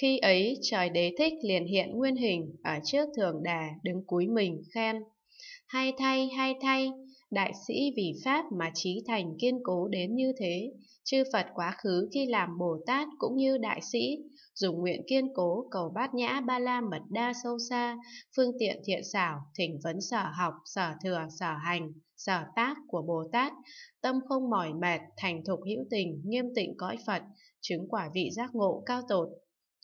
Khi ấy trời Đế Thích liền hiện nguyên hình ở trước Thường Đà, đứng cúi mình khen: Hay thay, hay thay, đại sĩ vì Pháp mà chí thành kiên cố đến như thế. Chư Phật quá khứ khi làm Bồ Tát cũng như đại sĩ, dùng nguyện kiên cố cầu bát nhã ba la mật đa sâu xa, phương tiện thiện xảo, thỉnh vấn sở học, sở thừa, sở hành, sở tác của Bồ Tát, tâm không mỏi mệt, thành thục hữu tình, nghiêm tịnh cõi Phật, chứng quả vị giác ngộ cao tột.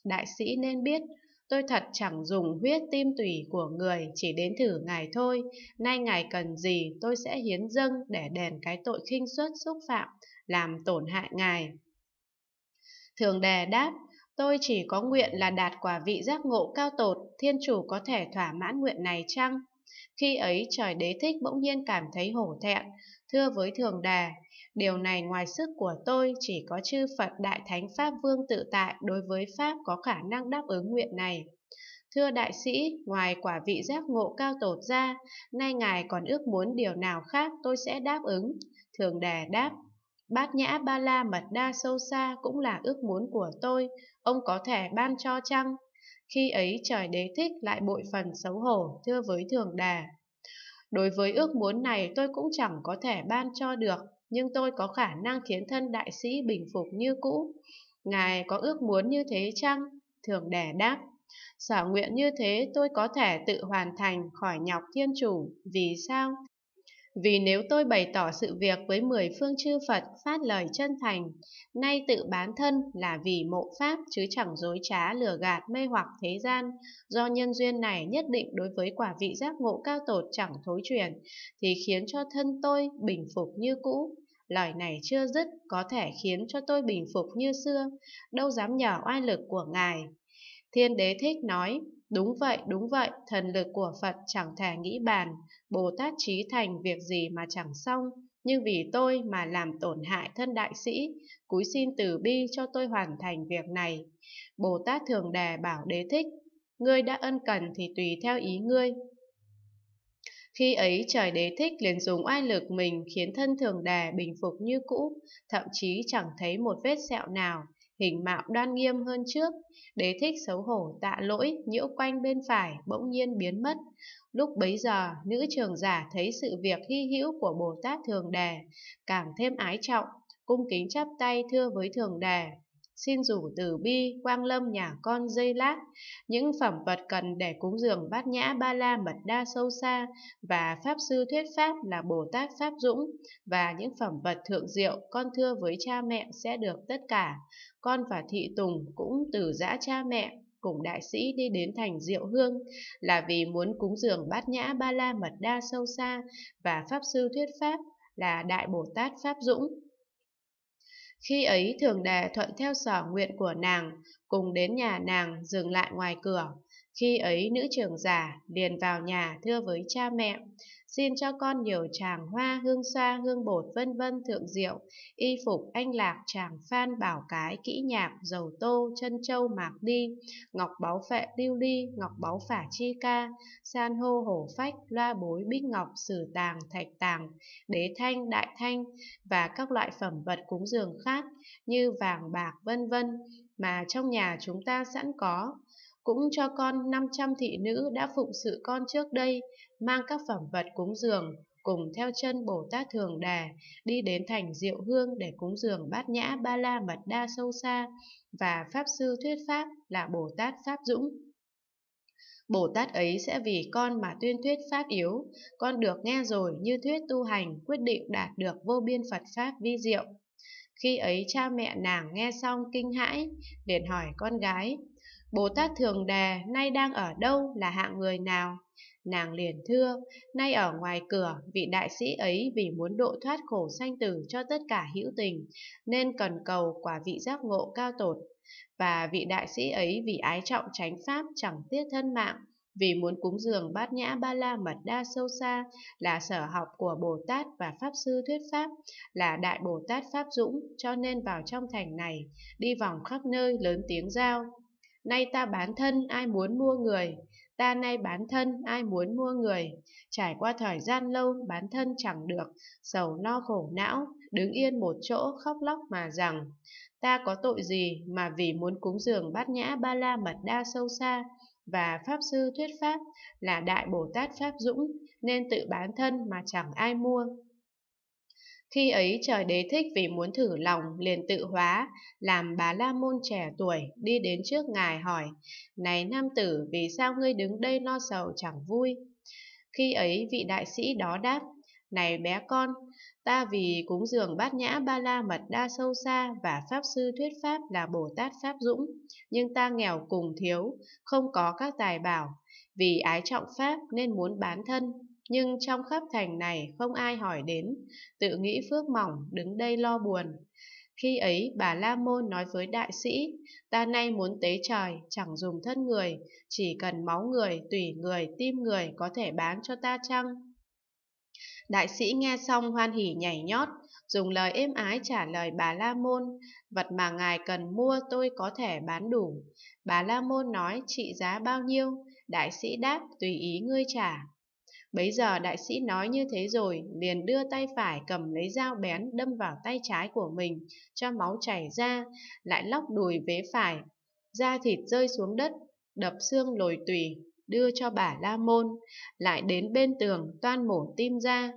Đại sĩ nên biết, tôi thật chẳng dùng huyết tim tủy của người chỉ đến thử Ngài thôi. Nay Ngài cần gì tôi sẽ hiến dâng để đền cái tội khinh suất xúc phạm, làm tổn hại Ngài. Thường Đề đáp: Tôi chỉ có nguyện là đạt quả vị giác ngộ cao tột, Thiên Chủ có thể thỏa mãn nguyện này chăng? Khi ấy trời Đế Thích bỗng nhiên cảm thấy hổ thẹn, thưa với Thường Đề: Điều này ngoài sức của tôi, chỉ có chư Phật Đại Thánh Pháp Vương tự tại đối với Pháp có khả năng đáp ứng nguyện này. Thưa đại sĩ, ngoài quả vị giác ngộ cao tột ra, nay Ngài còn ước muốn điều nào khác tôi sẽ đáp ứng. Thường Đề đáp: Bát nhã ba la mật đa sâu xa cũng là ước muốn của tôi, ông có thể ban cho chăng? Khi ấy trời Đế Thích lại bội phần xấu hổ, thưa với Thường Đề: Đối với ước muốn này tôi cũng chẳng có thể ban cho được, nhưng tôi có khả năng khiến thân đại sĩ bình phục như cũ. Ngài có ước muốn như thế chăng? Thường Đề đáp: Sở nguyện như thế tôi có thể tự hoàn thành, khỏi nhọc Thiên Chủ. Vì sao? Vì nếu tôi bày tỏ sự việc với 10 phương chư Phật, phát lời chân thành, nay tự bán thân là vì mộ Pháp, chứ chẳng dối trá lừa gạt mê hoặc thế gian. Do nhân duyên này nhất định đối với quả vị giác ngộ cao tột chẳng thối chuyển, thì khiến cho thân tôi bình phục như cũ. Lời này chưa dứt, có thể khiến cho tôi bình phục như xưa, đâu dám nhờ oai lực của Ngài. Thiên Đế Thích nói: đúng vậy, thần lực của Phật chẳng thể nghĩ bàn, Bồ Tát chí thành việc gì mà chẳng xong, nhưng vì tôi mà làm tổn hại thân đại sĩ, cúi xin từ bi cho tôi hoàn thành việc này. Bồ Tát Thường Đề bảo Đế Thích: Ngươi đã ân cần thì tùy theo ý ngươi. Khi ấy trời Đế Thích liền dùng oai lực mình khiến thân Thường Đề bình phục như cũ, thậm chí chẳng thấy một vết sẹo nào, hình mạo đoan nghiêm hơn trước. Đế Thích xấu hổ tạ lỗi, nhiễu quanh bên phải, bỗng nhiên biến mất. Lúc bấy giờ, nữ trưởng giả thấy sự việc hy hữu của Bồ Tát Thường Đề, càng thêm ái trọng, cung kính chắp tay thưa với Thường Đề: Xin rủ từ bi quang lâm nhà con giây lát, những phẩm vật cần để cúng dường bát nhã ba la mật đa sâu xa và Pháp sư thuyết Pháp là Bồ Tát Pháp Dũng, và những phẩm vật thượng diệu con thưa với cha mẹ sẽ được tất cả. Con và Thị Tùng cũng từ giã cha mẹ, cùng đại sĩ đi đến thành Diệu Hương là vì muốn cúng dường bát nhã ba la mật đa sâu xa và Pháp sư thuyết Pháp là Đại Bồ Tát Pháp Dũng. Khi ấy Thường Đề thuận theo sở nguyện của nàng, cùng đến nhà nàng, dừng lại ngoài cửa. Khi ấy nữ trưởng giả liền vào nhà thưa với cha mẹ: Xin cho con nhiều tràng hoa, hương xoa, hương bột vân vân thượng diệu, y phục anh lạc, tràng phan, bảo cái, kỹ nhạc, dầu tô, chân châu mạc đi, ngọc báu phệ lưu ly, ngọc báu phả chi ca, san hô hổ phách, loa bối bích ngọc, sử tàng, thạch tàng, đế thanh, đại thanh và các loại phẩm vật cúng dường khác như vàng bạc vân vân mà trong nhà chúng ta sẵn có. Cũng cho con 500 thị nữ đã phụng sự con trước đây, mang các phẩm vật cúng dường, cùng theo chân Bồ Tát Thường Đề, đi đến thành Diệu Hương để cúng dường bát nhã ba la mật đa sâu xa và Pháp sư thuyết Pháp là Bồ Tát Pháp Dũng. Bồ Tát ấy sẽ vì con mà tuyên thuyết Pháp yếu, con được nghe rồi như thuyết tu hành, quyết định đạt được vô biên Phật Pháp vi diệu. Khi ấy cha mẹ nàng nghe xong kinh hãi, liền hỏi con gái: Bồ Tát Thường Đề nay đang ở đâu, là hạng người nào? Nàng liền thưa: Nay ở ngoài cửa, vị đại sĩ ấy vì muốn độ thoát khổ sanh tử cho tất cả hữu tình, nên cần cầu quả vị giác ngộ cao tột. Và vị đại sĩ ấy vì ái trọng chánh Pháp chẳng tiếc thân mạng, vì muốn cúng dường bát nhã ba la mật đa sâu xa là sở học của Bồ Tát và Pháp sư thuyết Pháp là Đại Bồ Tát Pháp Dũng, cho nên vào trong thành này, đi vòng khắp nơi lớn tiếng rao: Nay ta bán thân ai muốn mua người, ta nay bán thân ai muốn mua người. Trải qua thời gian lâu bán thân chẳng được, sầu lo khổ não, đứng yên một chỗ khóc lóc mà rằng: Ta có tội gì mà vì muốn cúng dường Bát Nhã Ba La Mật Đa sâu xa và Pháp Sư thuyết Pháp là Đại Bồ Tát Pháp Dũng nên tự bán thân mà chẳng ai mua. Khi ấy trời Đế Thích vì muốn thử lòng liền tự hóa, làm Bà La Môn trẻ tuổi, đi đến trước Ngài hỏi: Này nam tử, vì sao ngươi đứng đây lo sầu chẳng vui? Khi ấy vị đại sĩ đó đáp: Này bé con, ta vì cúng dường Bát Nhã Ba La Mật Đa sâu xa và Pháp Sư thuyết Pháp là Bồ Tát Pháp Dũng, nhưng ta nghèo cùng thiếu, không có các tài bảo, vì ái trọng Pháp nên muốn bán thân. Nhưng trong khắp thành này không ai hỏi đến, tự nghĩ phước mỏng, đứng đây lo buồn. Khi ấy Bà La Môn nói với đại sĩ: Ta nay muốn tế trời, chẳng dùng thân người, chỉ cần máu người, tủy người, tim người có thể bán cho ta chăng? Đại sĩ nghe xong hoan hỉ nhảy nhót, dùng lời êm ái trả lời Bà La Môn: Vật mà ngài cần mua tôi có thể bán đủ. Bà La Môn nói: Trị giá bao nhiêu? Đại sĩ đáp: Tùy ý ngươi trả. Bấy giờ đại sĩ nói như thế rồi, liền đưa tay phải cầm lấy dao bén đâm vào tay trái của mình, cho máu chảy ra, lại lóc đùi vế phải, da thịt rơi xuống đất, đập xương lồi tủy, đưa cho Bà La Môn, lại đến bên tường toan mổ tim ra.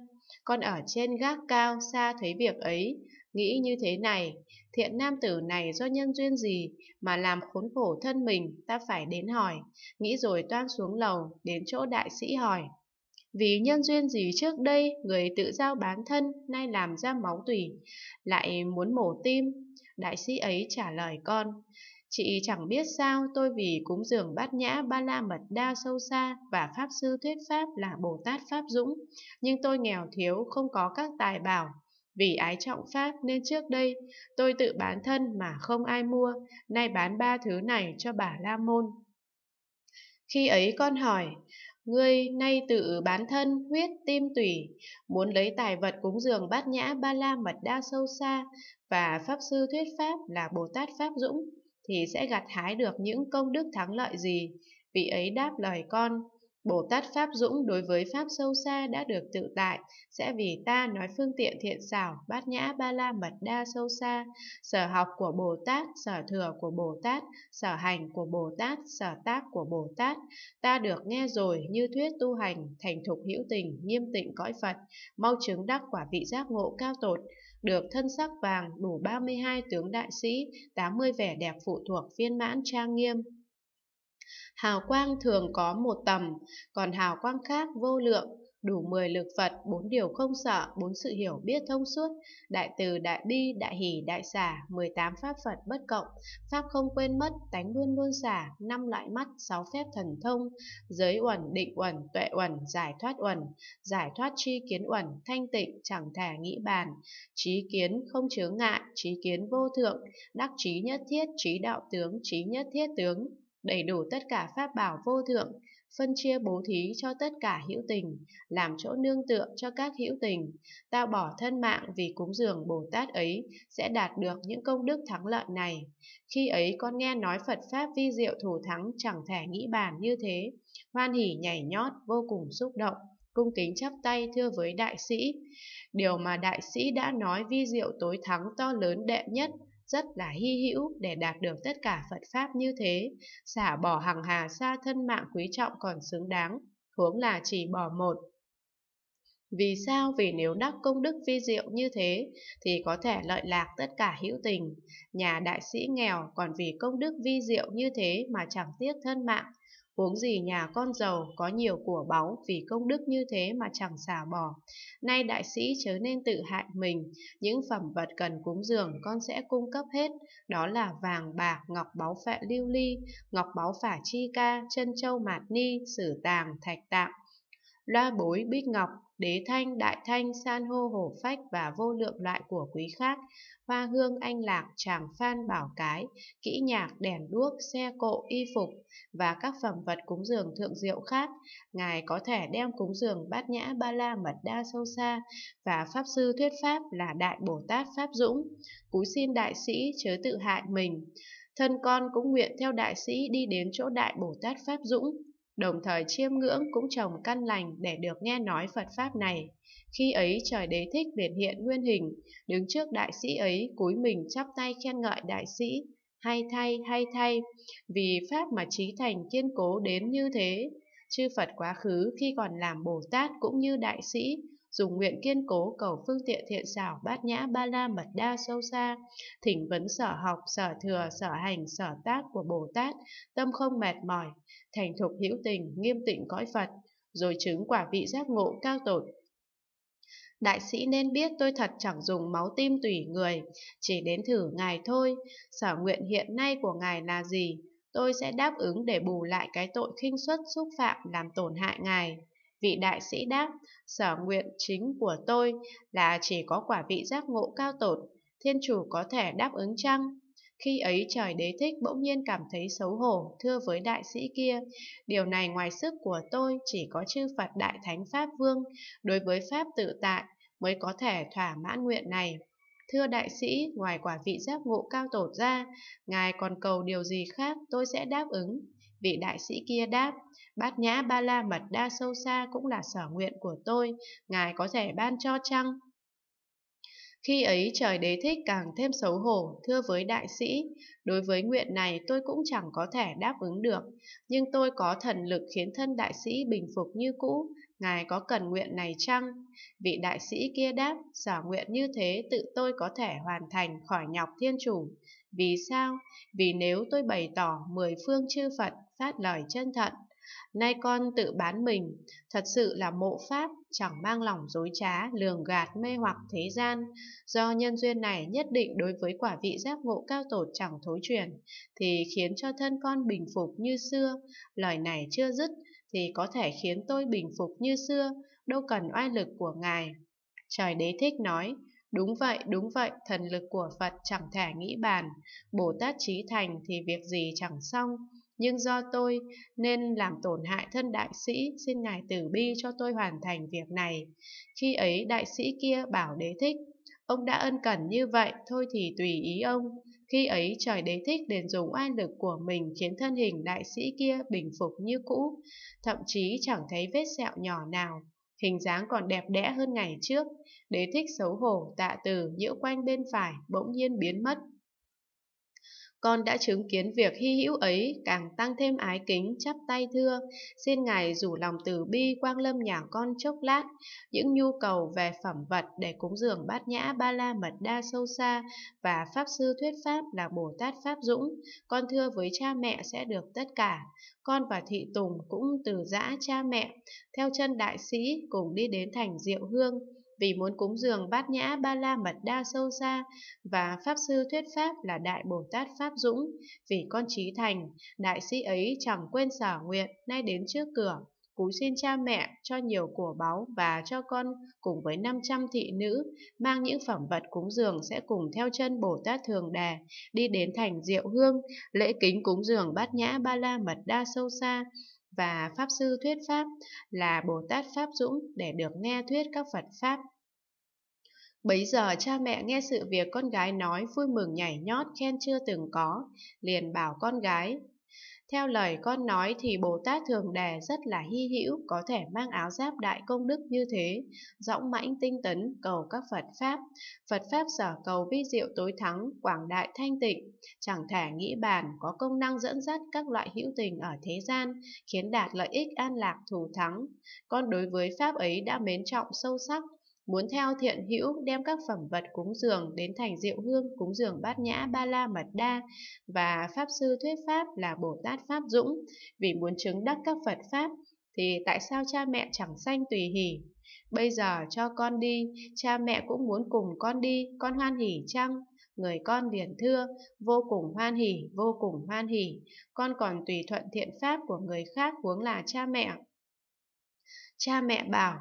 Con ở trên gác cao xa thấy việc ấy, nghĩ như thế này: Thiện nam tử này do nhân duyên gì mà làm khốn khổ thân mình, ta phải đến hỏi. Nghĩ rồi toan xuống lầu, đến chỗ đại sĩ hỏi: Vì nhân duyên gì trước đây người tự giao bán thân, nay làm ra máu tủy, lại muốn mổ tim? Đại sĩ ấy trả lời con: Chị chẳng biết sao tôi vì cúng dường Bát Nhã Ba La Mật Đa sâu xa và Pháp Sư thuyết Pháp là Bồ Tát Pháp Dũng, nhưng tôi nghèo thiếu, không có các tài bảo, vì ái trọng Pháp nên trước đây tôi tự bán thân mà không ai mua, nay bán ba thứ này cho Bà La Môn. Khi ấy con hỏi: Ngươi nay tự bán thân, huyết, tim, tủy, muốn lấy tài vật cúng dường Bát Nhã Ba La Mật Đa sâu xa và Pháp Sư thuyết Pháp là Bồ Tát Pháp Dũng, thì sẽ gặt hái được những công đức thắng lợi gì? Vị ấy đáp lời con: Bồ Tát Pháp Dũng đối với Pháp sâu xa đã được tự tại, sẽ vì ta nói phương tiện thiện xảo Bát Nhã Ba La Mật Đa sâu xa, sở học của Bồ Tát, sở thừa của Bồ Tát, sở hành của Bồ Tát, sở tác của Bồ Tát. Ta được nghe rồi như thuyết tu hành, thành thục hữu tình, nghiêm tịnh cõi Phật, mau chứng đắc quả vị giác ngộ cao tột, được thân sắc vàng đủ 32 tướng đại sĩ, 80 vẻ đẹp phụ thuộc viên mãn trang nghiêm. Hào quang thường có một tầm, còn hào quang khác vô lượng, đủ 10 lực Phật, 4 điều không sợ, 4 sự hiểu biết thông suốt, đại từ, đại bi, đại hỷ, đại xả, 18 pháp Phật bất cộng, pháp không quên mất, tánh luôn luôn xả, 5 loại mắt, 6 phép thần thông, giới uẩn, định uẩn, tuệ uẩn, giải thoát tri kiến uẩn, thanh tịnh, chẳng thể nghĩ bàn, trí kiến không chướng ngại, trí kiến vô thượng, đắc trí nhất thiết, trí đạo tướng, trí nhất thiết tướng, đầy đủ tất cả pháp bảo vô thượng, phân chia bố thí cho tất cả hữu tình, làm chỗ nương tựa cho các hữu tình. Ta bỏ thân mạng vì cúng dường Bồ Tát ấy, sẽ đạt được những công đức thắng lợi này. Khi ấy con nghe nói Phật Pháp vi diệu thủ thắng, chẳng thể nghĩ bàn như thế, hoan hỉ nhảy nhót, vô cùng xúc động, cung kính chắp tay thưa với đại sĩ: Điều mà đại sĩ đã nói vi diệu tối thắng to lớn đệ nhất, rất là hy hữu, để đạt được tất cả Phật Pháp như thế, xả bỏ hàng hà xa thân mạng quý trọng còn xứng đáng, huống là chỉ bỏ một. Vì sao? Vì nếu đắc công đức vi diệu như thế, thì có thể lợi lạc tất cả hữu tình. Nhà đại sĩ nghèo còn vì công đức vi diệu như thế mà chẳng tiếc thân mạng, huống gì nhà con giàu có nhiều của báu vì công đức như thế mà chẳng xả bỏ. Nay đại sĩ chớ nên tự hại mình, những phẩm vật cần cúng dường con sẽ cung cấp hết, đó là vàng bạc, ngọc báu phệ lưu ly, ngọc báu phả chi ca, chân châu mạt ni, sử tàng, thạch tạng, loa bối, bích ngọc, đế thanh, đại thanh, san hô, hổ phách và vô lượng loại của quý khác, hoa hương, anh lạc, tràng phan, bảo cái, kỹ nhạc, đèn đuốc, xe cộ, y phục và các phẩm vật cúng dường thượng diệu khác. Ngài có thể đem cúng dường Bát Nhã Ba La Mật Đa sâu xa và Pháp Sư thuyết Pháp là Đại Bồ Tát Pháp Dũng. Cúi xin đại sĩ chớ tự hại mình. Thân con cũng nguyện theo đại sĩ đi đến chỗ Đại Bồ Tát Pháp Dũng, đồng thời chiêm ngưỡng cũng trồng căn lành để được nghe nói Phật Pháp này. Khi ấy trời Đế Thích biển hiện nguyên hình, đứng trước đại sĩ ấy cúi mình chắp tay khen ngợi đại sĩ, hay thay, vì Pháp mà trí thành kiên cố đến như thế. Chư Phật quá khứ khi còn làm Bồ Tát cũng như đại sĩ, dùng nguyện kiên cố cầu phương tiện thiện xảo bát nhã ba la mật đa sâu xa, thỉnh vấn sở học, sở thừa, sở hành, sở tác của Bồ Tát, tâm không mệt mỏi, thành thục hữu tình, nghiêm tịnh cõi Phật, rồi chứng quả vị giác ngộ cao tột. Đại sĩ nên biết tôi thật chẳng dùng máu tim tủy người, chỉ đến thử Ngài thôi, sở nguyện hiện nay của Ngài là gì, tôi sẽ đáp ứng để bù lại cái tội khinh suất xúc phạm làm tổn hại Ngài. Vị đại sĩ đáp, sở nguyện chính của tôi là chỉ có quả vị giác ngộ cao tột, Thiên Chủ có thể đáp ứng chăng? Khi ấy trời Đế Thích bỗng nhiên cảm thấy xấu hổ, thưa với đại sĩ kia, điều này ngoài sức của tôi, chỉ có chư Phật Đại Thánh Pháp Vương, đối với Pháp tự tại mới có thể thỏa mãn nguyện này. Thưa đại sĩ, ngoài quả vị giác ngộ cao tột ra, Ngài còn cầu điều gì khác, tôi sẽ đáp ứng. Vị đại sĩ kia đáp, bát nhã ba la mật đa sâu xa cũng là sở nguyện của tôi, Ngài có thể ban cho chăng? Khi ấy trời Đế Thích càng thêm xấu hổ, thưa với đại sĩ, đối với nguyện này tôi cũng chẳng có thể đáp ứng được, nhưng tôi có thần lực khiến thân đại sĩ bình phục như cũ, Ngài có cần nguyện này chăng? Vị đại sĩ kia đáp, sở nguyện như thế tự tôi có thể hoàn thành khỏi nhọc Thiên Chủ. Vì sao? Vì nếu tôi bày tỏ mười phương chư Phật phát lời chân thật, nay con tự bán mình, thật sự là mộ Pháp, chẳng mang lòng dối trá, lường gạt mê hoặc thế gian. Do nhân duyên này nhất định đối với quả vị giác ngộ cao tột chẳng thối chuyển, thì khiến cho thân con bình phục như xưa. Lời này chưa dứt, thì có thể khiến tôi bình phục như xưa, đâu cần oai lực của Ngài. Trời Đế Thích nói, đúng vậy, thần lực của Phật chẳng thể nghĩ bàn, Bồ Tát trí thành thì việc gì chẳng xong. Nhưng do tôi nên làm tổn hại thân đại sĩ, xin Ngài từ bi cho tôi hoàn thành việc này. Khi ấy đại sĩ kia bảo Đế Thích, ông đã ân cần như vậy, thôi thì tùy ý ông. Khi ấy trời Đế Thích liền dùng oai lực của mình khiến thân hình đại sĩ kia bình phục như cũ, thậm chí chẳng thấy vết sẹo nhỏ nào, hình dáng còn đẹp đẽ hơn ngày trước. Đế Thích xấu hổ tạ từ, nhiễu quanh bên phải, bỗng nhiên biến mất. Con đã chứng kiến việc hy hữu ấy, càng tăng thêm ái kính, chắp tay thưa, xin Ngài rủ lòng từ bi quang lâm nhà con chốc lát. Những nhu cầu về phẩm vật để cúng dường bát nhã ba la mật đa sâu xa và Pháp sư thuyết Pháp là Bồ Tát Pháp Dũng, con thưa với cha mẹ sẽ được tất cả. Con và Thị Tùng cũng từ giã cha mẹ, theo chân đại sĩ cùng đi đến thành Diệu Hương, vì muốn cúng dường bát nhã ba la mật đa sâu xa và Pháp sư thuyết Pháp là Đại Bồ Tát Pháp Dũng. Vì con trí thành, đại sĩ ấy chẳng quên sở nguyện, nay đến trước cửa cúi xin cha mẹ cho nhiều của báu và cho con cùng với 500 thị nữ mang những phẩm vật cúng dường sẽ cùng theo chân Bồ Tát Thường Đề đi đến thành Diệu Hương lễ kính cúng dường bát nhã ba la mật đa sâu xa và Pháp sư thuyết Pháp là Bồ Tát Pháp Dũng để được nghe thuyết các Phật Pháp. Bấy giờ cha mẹ nghe sự việc con gái nói vui mừng nhảy nhót khen chưa từng có, liền bảo con gái, theo lời con nói thì Bồ Tát Thường Đề rất là hy hữu, có thể mang áo giáp đại công đức như thế, dõng mãnh tinh tấn cầu các Phật Pháp. Phật Pháp sở cầu vi diệu tối thắng, quảng đại thanh tịnh, chẳng thể nghĩ bàn, có công năng dẫn dắt các loại hữu tình ở thế gian, khiến đạt lợi ích an lạc thù thắng. Con đối với Pháp ấy đã mến trọng sâu sắc, muốn theo thiện hữu đem các phẩm vật cúng dường đến thành Diệu Hương cúng dường bát nhã ba la mật đa và Pháp sư thuyết Pháp là Bồ Tát Pháp Dũng. Vì muốn chứng đắc các Phật Pháp thì tại sao cha mẹ chẳng sanh tùy hỉ? Bây giờ cho con đi, cha mẹ cũng muốn cùng con đi, con hoan hỉ chăng? Người con liền thưa, vô cùng hoan hỉ, vô cùng hoan hỉ. Con còn tùy thuận thiện pháp của người khác, huống là cha mẹ. Cha mẹ bảo,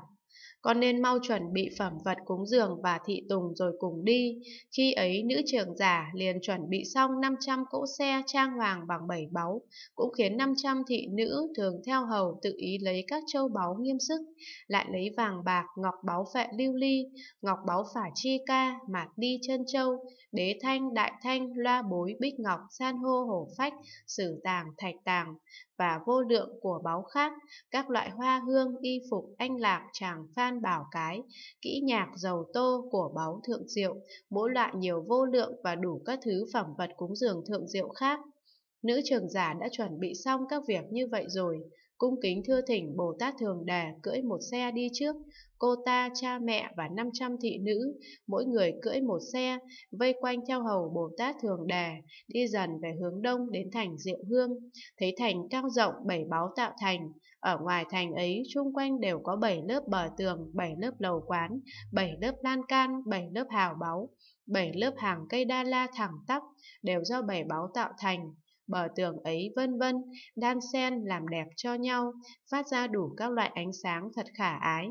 Con nên mau chuẩn bị phẩm vật cúng dường và thị tùng rồi cùng đi. Khi ấy nữ trưởng giả liền chuẩn bị xong 500 cỗ xe trang hoàng bằng bảy báu, cũng khiến 500 thị nữ thường theo hầu tự ý lấy các châu báu nghiêm sức, lại lấy vàng bạc, ngọc báu phệ lưu ly, ngọc báu phả chi ca, mạt ni chân châu, đế thanh, đại thanh, loa bối, bích ngọc, san hô, hổ phách, sử tàng, thạch tàng và vô lượng của báu khác, các loại hoa hương, y phục, anh lạc, tràng phan, bảo cái, kỹ nhạc, dầu tô của báu thượng diệu, mỗi loại nhiều vô lượng và đủ các thứ phẩm vật cúng dường thượng diệu khác. Nữ trưởng giả đã chuẩn bị xong các việc như vậy rồi, cung kính thưa thỉnh Bồ Tát Thường Đề cưỡi một xe đi trước, cô ta, cha mẹ và 500 thị nữ, mỗi người cưỡi một xe, vây quanh theo hầu Bồ Tát Thường Đề, đi dần về hướng đông đến thành Diệu Hương. Thấy thành cao rộng, bảy báu tạo thành, ở ngoài thành ấy chung quanh đều có 7 lớp bờ tường, 7 lớp lầu quán, 7 lớp lan can, 7 lớp hào báu, 7 lớp hàng cây đa la thẳng tắp, đều do bảy báu tạo thành. Bờ tường ấy vân vân, đan xen làm đẹp cho nhau, phát ra đủ các loại ánh sáng thật khả ái.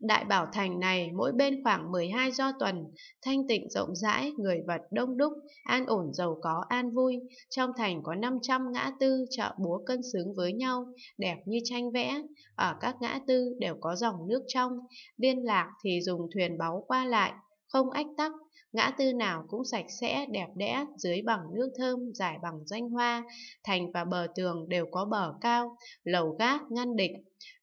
Đại bảo thành này mỗi bên khoảng 12 do tuần, thanh tịnh rộng rãi, người vật đông đúc, an ổn giàu có an vui. Trong thành có 500 ngã tư, chợ búa cân xứng với nhau, đẹp như tranh vẽ. Ở các ngã tư đều có dòng nước trong, liên lạc thì dùng thuyền báu qua lại, không ách tắc. Ngã tư nào cũng sạch sẽ, đẹp đẽ, dưới bằng nước thơm, dài bằng danh hoa. Thành và bờ tường đều có bờ cao, lầu gác, ngăn địch,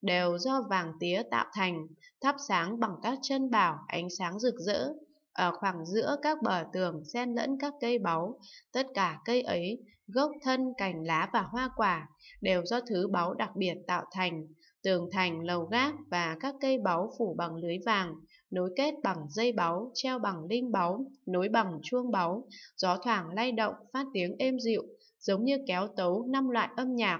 đều do vàng tía tạo thành, thắp sáng bằng các chân bảo, ánh sáng rực rỡ. Ở khoảng giữa các bờ tường xen lẫn các cây báu, tất cả cây ấy, gốc, thân, cành, lá và hoa quả, đều do thứ báu đặc biệt tạo thành. Tường thành, lầu gác và các cây báu phủ bằng lưới vàng, nối kết bằng dây báu, treo bằng linh báu, nối bằng chuông báu, gió thoảng lay động, phát tiếng êm dịu, giống như kéo tấu 5 loại âm nhạc.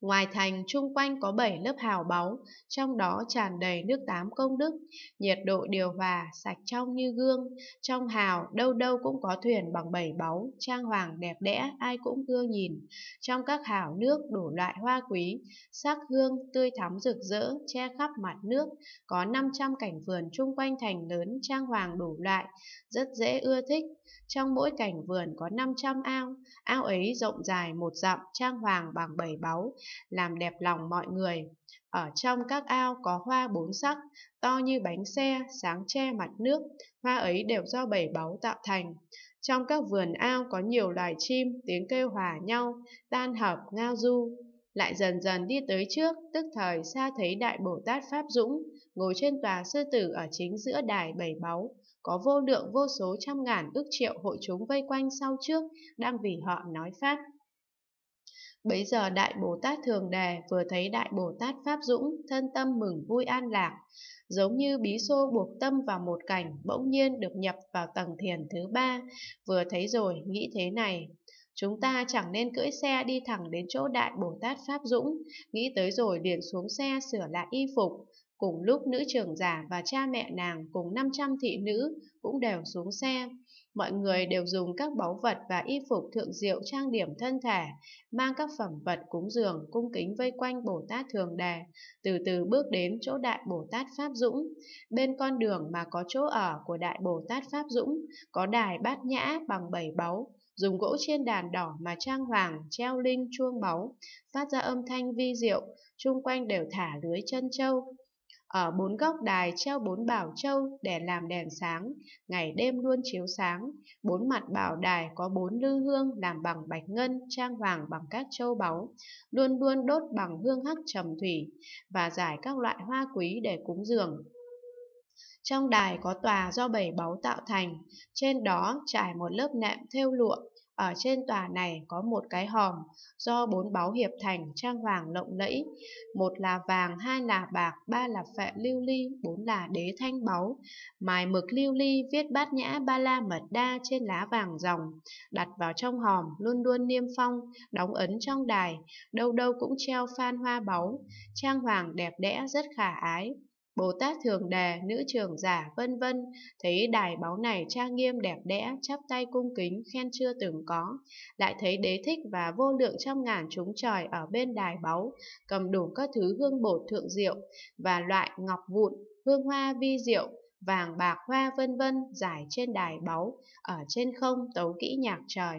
Ngoài thành chung quanh có 7 lớp hào báu, trong đó tràn đầy nước tám công đức, nhiệt độ điều hòa, sạch trong như gương. Trong hào đâu đâu cũng có thuyền bằng bảy báu, trang hoàng đẹp đẽ, ai cũng ưa nhìn. Trong các hào nước đủ loại hoa quý, sắc hương tươi thắm rực rỡ, che khắp mặt nước. Có 500 cảnh vườn chung quanh thành lớn, trang hoàng đủ loại, rất dễ ưa thích. Trong mỗi cảnh vườn có 500 ao, ao ấy rộng dài 1 dặm, trang hoàng bằng bảy báu, làm đẹp lòng mọi người. Ở trong các ao có hoa 4 sắc, to như bánh xe, sáng che mặt nước, hoa ấy đều do bảy báu tạo thành. Trong các vườn ao có nhiều loài chim, tiếng kêu hòa nhau, tan hợp, ngao du. Lại dần dần đi tới trước, tức thời xa thấy Đại Bồ Tát Pháp Dũng, ngồi trên tòa sư tử ở chính giữa đài bảy báu. Có vô lượng vô số trăm ngàn ức triệu hội chúng vây quanh sau trước, đang vì họ nói Pháp. Bấy giờ Đại Bồ Tát Thường Đề vừa thấy Đại Bồ Tát Pháp Dũng, thân tâm mừng vui an lạc, giống như bí xô buộc tâm vào một cảnh, bỗng nhiên được nhập vào tầng thiền thứ 3. Vừa thấy rồi nghĩ thế này: chúng ta chẳng nên cưỡi xe đi thẳng đến chỗ Đại Bồ Tát Pháp Dũng. Nghĩ tới rồi liền xuống xe sửa lại y phục. Cùng lúc nữ trưởng giả và cha mẹ nàng cùng 500 thị nữ cũng đều xuống xe. Mọi người đều dùng các báu vật và y phục thượng diệu trang điểm thân thể, mang các phẩm vật cúng dường, cung kính vây quanh Bồ Tát Thường Đề, từ từ bước đến chỗ Đại Bồ Tát Pháp Dũng. Bên con đường mà có chỗ ở của Đại Bồ Tát Pháp Dũng, có đài bát nhã bằng bảy báu, dùng gỗ chiên đàn đỏ mà trang hoàng, treo linh chuông báu, phát ra âm thanh vi diệu, chung quanh đều thả lưới chân châu. Ở 4 góc đài treo 4 bảo châu để làm đèn sáng, ngày đêm luôn chiếu sáng. 4 mặt bảo đài có 4 lư hương làm bằng bạch ngân, trang hoàng bằng các châu báu, luôn luôn đốt bằng hương hắc trầm thủy và rải các loại hoa quý để cúng dường. Trong đài có tòa do 7 báu tạo thành, trên đó trải một lớp nệm thêu lụa. Ở trên tòa này có một cái hòm do 4 báu hiệp thành, trang hoàng lộng lẫy, 1 là vàng, 2 là bạc, 3 là phệ lưu ly, 4 là đế thanh báu. Mài mực lưu ly viết Bát Nhã Ba La Mật Đa trên lá vàng ròng, đặt vào trong hòm, luôn luôn niêm phong, đóng ấn trong đài, đâu đâu cũng treo phan hoa báu, trang hoàng đẹp đẽ rất khả ái. Bồ Tát Thường Đề, nữ trưởng giả, vân vân, thấy đài báu này trang nghiêm đẹp đẽ, chắp tay cung kính khen chưa từng có. Lại thấy Đế Thích và vô lượng trăm ngàn chúng trời ở bên đài báu, cầm đủ các thứ hương bột thượng diệu và loại ngọc vụn, hương hoa vi diệu, vàng bạc hoa vân vân, rải trên đài báu, ở trên không tấu kỹ nhạc trời.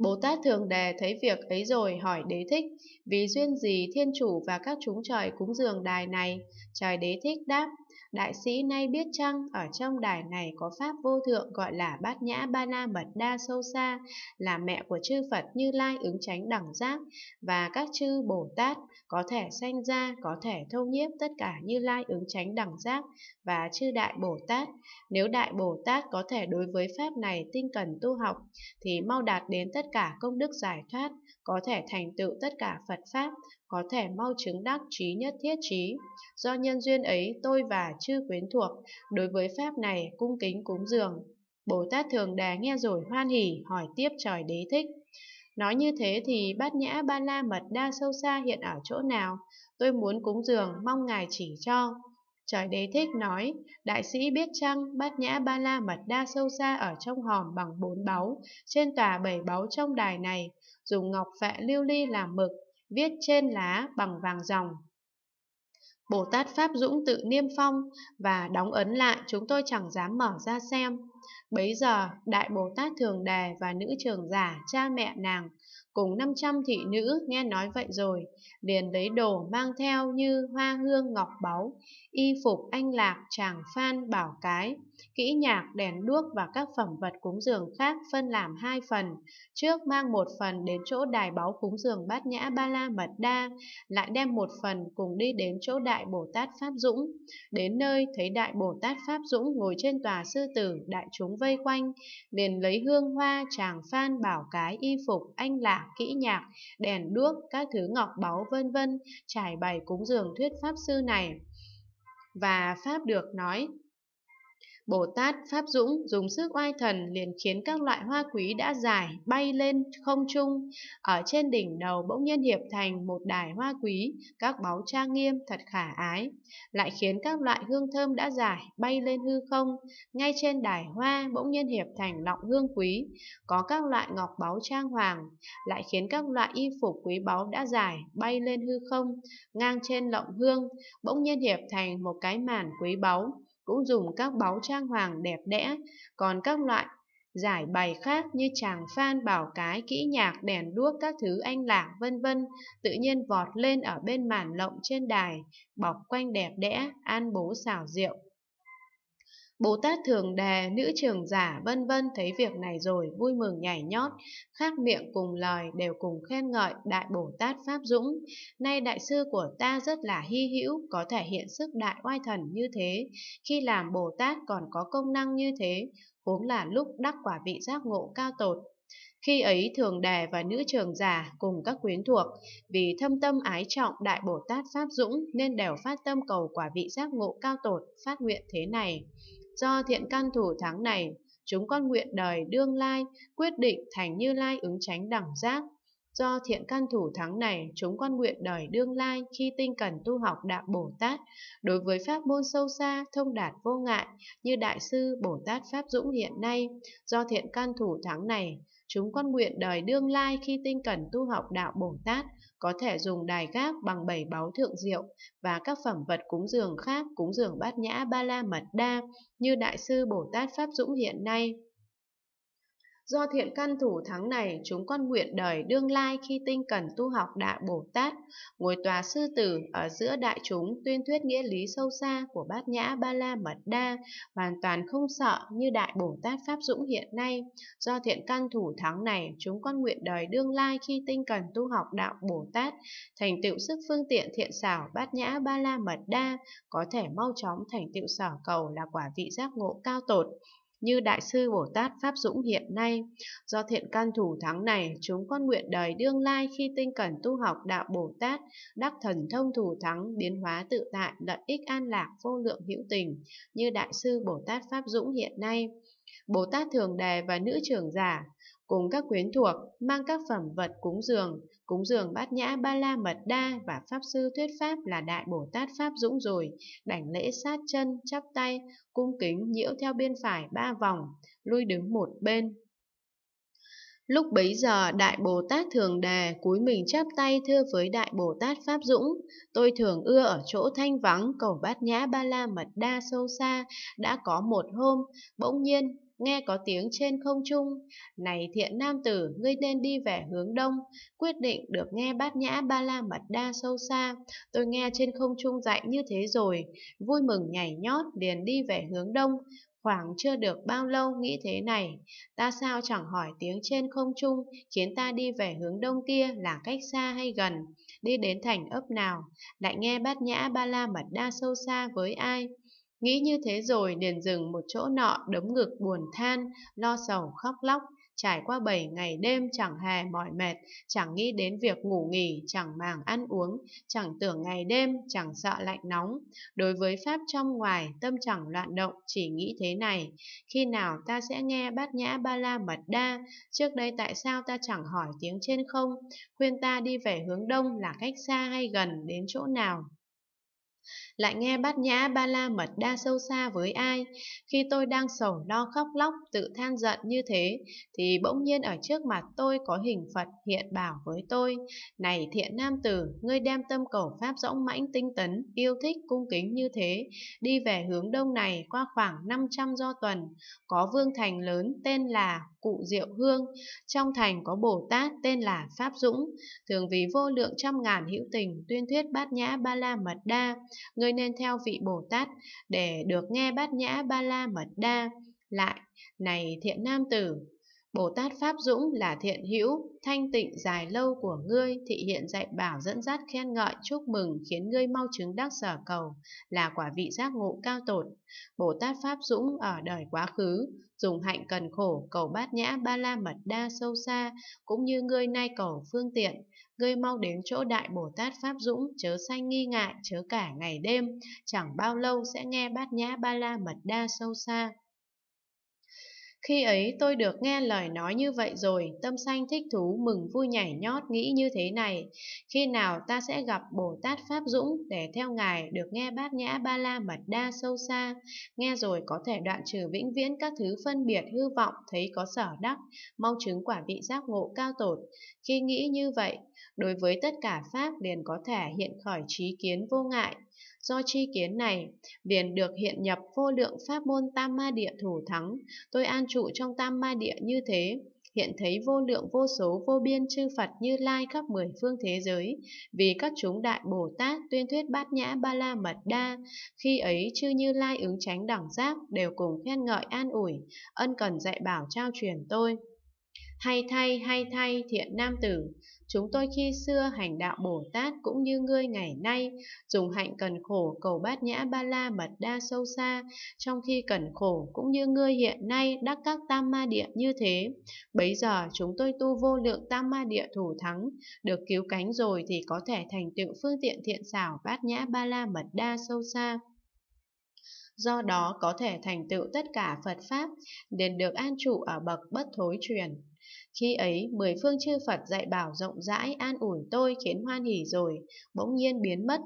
Bồ Tát Thường Đề thấy việc ấy rồi hỏi Đế Thích: vì duyên gì Thiên Chủ và các chúng trời cúng dường đài này? Trời Đế Thích đáp: đại sĩ nay biết chăng, ở trong đài này có Pháp vô thượng gọi là Bát Nhã Ba La Mật Đa sâu xa, là mẹ của chư Phật Như Lai ứng chánh đẳng giác và các chư Bồ Tát, có thể sanh ra, có thể thâu nhiếp tất cả Như Lai ứng chánh đẳng giác và chư Đại Bồ Tát. Nếu Đại Bồ Tát có thể đối với Pháp này tinh cần tu học, thì mau đạt đến tất cả công đức giải thoát, có thể thành tựu tất cả Phật Pháp, có thể mau chứng đắc trí nhất thiết trí. Do nhân duyên ấy, tôi và chư quyến thuộc đối với Pháp này cung kính cúng dường. Bồ Tát Thường Đề nghe rồi hoan hỉ, hỏi tiếp trời Đế Thích: nói như thế thì Bát Nhã Ba La Mật Đa sâu xa hiện ở chỗ nào? Tôi muốn cúng dường, mong Ngài chỉ cho. Trời Đế Thích nói: đại sĩ biết chăng, Bát Nhã Ba La Mật Đa sâu xa ở trong hòm bằng 4 báu, trên tòa 7 báu trong đài này, dùng ngọc phệ lưu ly làm mực, viết trên lá bằng vàng ròng. Bồ Tát Pháp Dũng tự niêm phong và đóng ấn lại, chúng tôi chẳng dám mở ra xem. Bấy giờ, Đại Bồ Tát Thường Đề và nữ trưởng giả, cha mẹ nàng, cùng 500 thị nữ nghe nói vậy rồi, liền lấy đồ mang theo như hoa hương ngọc báu, y phục anh lạc, tràng phan, bảo cái, kỹ nhạc, đèn đuốc và các phẩm vật cúng dường khác phân làm 2 phần. Trước mang 1 phần đến chỗ đài báu cúng dường Bát Nhã Ba La Mật Đa, lại đem 1 phần cùng đi đến chỗ Đại Bồ Tát Pháp Dũng. Đến nơi, thấy Đại Bồ Tát Pháp Dũng ngồi trên tòa sư tử, đại chúng vây quanh, liền lấy hương hoa, tràng phan, bảo cái, y phục, anh lạc, kỹ nhạc, đèn đuốc, các thứ ngọc báu vân vân, trải bày cúng dường thuyết Pháp sư này. Và Pháp được nói: Bồ Tát Pháp Dũng dùng sức oai thần liền khiến các loại hoa quý đã giải bay lên không trung. Ở trên đỉnh đầu bỗng nhiên hiệp thành một đài hoa quý, các báu trang nghiêm thật khả ái. Lại khiến các loại hương thơm đã giải bay lên hư không. Ngay trên đài hoa bỗng nhiên hiệp thành lọng hương quý, có các loại ngọc báu trang hoàng. Lại khiến các loại y phục quý báu đã giải bay lên hư không. Ngang trên lọng hương bỗng nhiên hiệp thành một cái màn quý báu, cũng dùng các báu trang hoàng đẹp đẽ. Còn các loại giải bày khác như tràng phan, bảo cái, kỹ nhạc, đèn đuốc, các thứ anh lạc vân vân, tự nhiên vọt lên ở bên màn lộng trên đài, bọc quanh đẹp đẽ, an bố xảo diệu. Bồ Tát Thường Đề, nữ trưởng giả, vân vân thấy việc này rồi vui mừng nhảy nhót, khác miệng cùng lời đều cùng khen ngợi Đại Bồ Tát Pháp Dũng: nay đại sư của ta rất là hy hữu, có thể hiện sức đại oai thần như thế, khi làm Bồ Tát còn có công năng như thế, huống là lúc đắc quả vị giác ngộ cao tột. Khi ấy Thường Đề và nữ trưởng giả cùng các quyến thuộc vì thâm tâm ái trọng Đại Bồ Tát Pháp Dũng nên đều phát tâm cầu quả vị giác ngộ cao tột, phát nguyện thế này: do thiện căn thủ thắng này, chúng con nguyện đời đương lai quyết định thành Như Lai ứng chánh đẳng giác. Do thiện căn thủ thắng này, chúng con nguyện đời đương lai khi tinh cần tu học Đạo Bồ Tát, đối với pháp môn sâu xa, thông đạt vô ngại, như đại sư Bồ Tát Pháp Dũng hiện nay. Do thiện căn thủ thắng này, chúng con nguyện đời đương lai khi tinh cần tu học Đạo Bồ Tát, có thể dùng đài gác bằng 7 báu thượng diệu và các phẩm vật cúng dường khác cúng dường Bát Nhã Ba La Mật Đa, như đại sư Bồ Tát Pháp Dũng hiện nay. Do thiện căn thủ thắng này, chúng con nguyện đời đương lai khi tinh cần tu học Đạo Bồ Tát, ngồi tòa sư tử ở giữa đại chúng, tuyên thuyết nghĩa lý sâu xa của Bát Nhã Ba La Mật Đa, hoàn toàn không sợ, như Đại Bồ Tát Pháp Dũng hiện nay. Do thiện căn thủ thắng này, chúng con nguyện đời đương lai khi tinh cần tu học Đạo Bồ Tát, thành tựu sức phương tiện thiện xảo Bát Nhã Ba La Mật Đa, có thể mau chóng thành tựu sở cầu là quả vị giác ngộ cao tột, như đại sư Bồ Tát Pháp Dũng hiện nay. Do thiện căn thủ thắng này, chúng con nguyện đời đương lai khi tinh cần tu học Đạo Bồ Tát, đắc thần thông thủ thắng, biến hóa tự tại, lợi ích an lạc vô lượng hữu tình, như đại sư Bồ Tát Pháp Dũng hiện nay. Bồ Tát Thường Đề và nữ trưởng giả cùng các quyến thuộc mang các phẩm vật cúng dường Bát Nhã Ba La Mật Đa và Pháp Sư thuyết Pháp là Đại Bồ Tát Pháp Dũng rồi, đảnh lễ sát chân, chắp tay, cung kính nhiễu theo bên phải 3 vòng, lui đứng một bên. Lúc bấy giờ Đại Bồ Tát Thường Đề cúi mình chắp tay thưa với Đại Bồ Tát Pháp Dũng: Tôi thường ưa ở chỗ thanh vắng cầu Bát Nhã Ba La Mật Đa sâu xa. Đã có một hôm, bỗng nhiên nghe có tiếng trên không trung: Này thiện nam tử, ngươi nên đi về hướng đông, quyết định được nghe Bát Nhã Ba La Mật Đa sâu xa. Tôi nghe trên không trung dạy như thế rồi, vui mừng nhảy nhót liền đi về hướng đông. Khoảng chưa được bao lâu nghĩ thế này: Ta sao chẳng hỏi tiếng trên không trung khiến ta đi về hướng đông kia là cách xa hay gần, đi đến thành ấp nào, lại nghe Bát Nhã Ba La Mật Đa sâu xa với ai. Nghĩ như thế rồi liền dừng một chỗ nọ, đấm ngực buồn than, lo sầu khóc lóc. Trải qua 7 ngày đêm chẳng hề mỏi mệt, chẳng nghĩ đến việc ngủ nghỉ, chẳng màng ăn uống, chẳng tưởng ngày đêm, chẳng sợ lạnh nóng. Đối với Pháp trong ngoài, tâm chẳng loạn động, chỉ nghĩ thế này: khi nào ta sẽ nghe Bát Nhã Ba La Mật Đa? Trước đây tại sao ta chẳng hỏi tiếng trên không, khuyên ta đi về hướng đông là cách xa hay gần, đến chỗ nào, lại nghe Bát Nhã Ba La Mật Đa sâu xa với ai? Khi tôi đang sầu lo khóc lóc, tự than giận như thế, thì bỗng nhiên ở trước mặt tôi có hình Phật hiện bảo với tôi: Này thiện nam tử, ngươi đem tâm cầu Pháp rỗng mãnh tinh tấn, yêu thích cung kính như thế, đi về hướng đông này qua khoảng 500 do tuần, có vương thành lớn tên là Cụ Diệu Hương, trong thành có Bồ Tát tên là Pháp Dũng, thường vì vô lượng trăm ngàn hữu tình tuyên thuyết Bát Nhã Ba La Mật Đa. Ngươi nên theo vị Bồ Tát để được nghe Bát Nhã Ba La Mật Đa. Lại, này thiện nam tử, Bồ Tát Pháp Dũng là thiện hữu, thanh tịnh dài lâu của ngươi, thị hiện dạy bảo dẫn dắt khen ngợi chúc mừng, khiến ngươi mau chứng đắc sở cầu, là quả vị giác ngộ cao tột. Bồ Tát Pháp Dũng ở đời quá khứ, dùng hạnh cần khổ cầu Bát Nhã Ba La Mật Đa sâu xa, cũng như ngươi nay cầu phương tiện. Ngươi mau đến chỗ Đại Bồ Tát Pháp Dũng, chớ sanh nghi ngại, chớ cả ngày đêm, chẳng bao lâu sẽ nghe Bát Nhã Ba La Mật Đa sâu xa. Khi ấy tôi được nghe lời nói như vậy rồi, tâm sanh thích thú, mừng vui nhảy nhót, nghĩ như thế này: khi nào ta sẽ gặp Bồ Tát Pháp Dũng để theo ngài được nghe Bát Nhã Ba La Mật Đa sâu xa, nghe rồi có thể đoạn trừ vĩnh viễn các thứ phân biệt hư vọng, thấy có sở đắc, mau chứng quả vị giác ngộ cao tột. Khi nghĩ như vậy, đối với tất cả pháp liền có thể hiện khởi trí kiến vô ngại. Do tri kiến này, liền được hiện nhập vô lượng pháp môn tam ma địa thủ thắng. Tôi an trụ trong tam ma địa như thế, hiện thấy vô lượng vô số vô biên chư Phật Như Lai khắp 10 phương thế giới, vì các chúng Đại Bồ Tát tuyên thuyết Bát Nhã Ba La Mật Đa. Khi ấy chư Như Lai ứng chánh đẳng giác đều cùng khen ngợi an ủi, ân cần dạy bảo trao truyền tôi. Hay thay thiện nam tử, chúng tôi khi xưa hành đạo Bồ Tát cũng như ngươi ngày nay, dùng hạnh cần khổ cầu Bát Nhã Ba La Mật Đa sâu xa, trong khi cần khổ cũng như ngươi hiện nay đắc các tam ma địa như thế. Bấy giờ chúng tôi tu vô lượng tam ma địa thủ thắng, được cứu cánh rồi thì có thể thành tựu phương tiện thiện xảo Bát Nhã Ba La Mật Đa sâu xa. Do đó có thể thành tựu tất cả Phật Pháp, liền được an trụ ở bậc bất thối truyền. Khi ấy 10 phương chư Phật dạy bảo rộng rãi an ủi tôi, khiến hoan hỉ rồi, bỗng nhiên biến mất.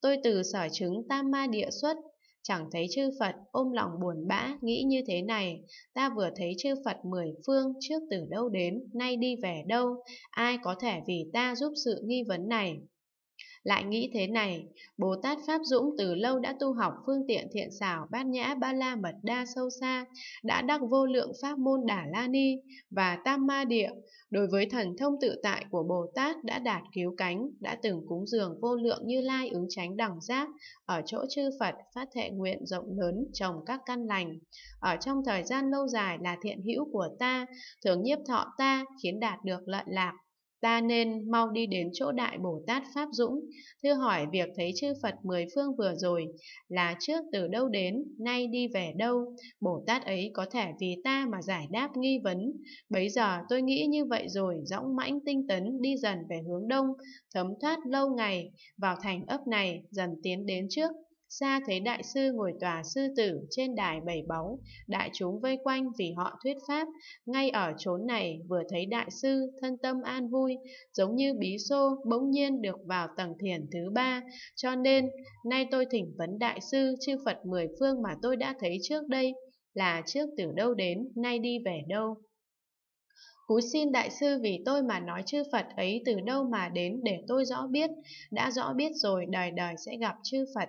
Tôi từ sở chứng tam ma địa xuất, chẳng thấy chư Phật, ôm lòng buồn bã, nghĩ như thế này: ta vừa thấy chư Phật 10 phương, trước từ đâu đến, nay đi về đâu, ai có thể vì ta giúp sự nghi vấn này. Lại nghĩ thế này: Bồ Tát Pháp Dũng từ lâu đã tu học phương tiện thiện xảo Bát Nhã Ba La Mật Đa sâu xa, đã đắc vô lượng pháp môn Đà La Ni và tam ma địa. Đối với thần thông tự tại của Bồ Tát đã đạt cứu cánh, đã từng cúng dường vô lượng Như Lai ứng chánh đẳng giác, ở chỗ chư Phật phát thệ nguyện rộng lớn trồng các căn lành. Ở trong thời gian lâu dài là thiện hữu của ta, thường nhiếp thọ ta, khiến đạt được lợi lạc. Ta nên mau đi đến chỗ Đại Bồ Tát Pháp Dũng, thưa hỏi việc thấy chư Phật 10 phương vừa rồi là trước từ đâu đến, nay đi về đâu. Bồ Tát ấy có thể vì ta mà giải đáp nghi vấn. Bấy giờ tôi nghĩ như vậy rồi, dõng mãnh tinh tấn đi dần về hướng đông, thấm thoát lâu ngày, vào thành ấp này, dần tiến đến trước. ra thấy đại sư ngồi tòa sư tử trên đài bảy báu, đại chúng vây quanh vì họ thuyết pháp. Ngay ở chốn này vừa thấy đại sư, thân tâm an vui, giống như bí xô bỗng nhiên được vào tầng thiền thứ ba. Cho nên nay tôi thỉnh vấn đại sư, chư Phật mười phương mà tôi đã thấy trước đây là trước từ đâu đến, nay đi về đâu? Cúi xin đại sư vì tôi mà nói chư Phật ấy từ đâu mà đến để tôi rõ biết. Đã rõ biết rồi đời đời sẽ gặp chư Phật.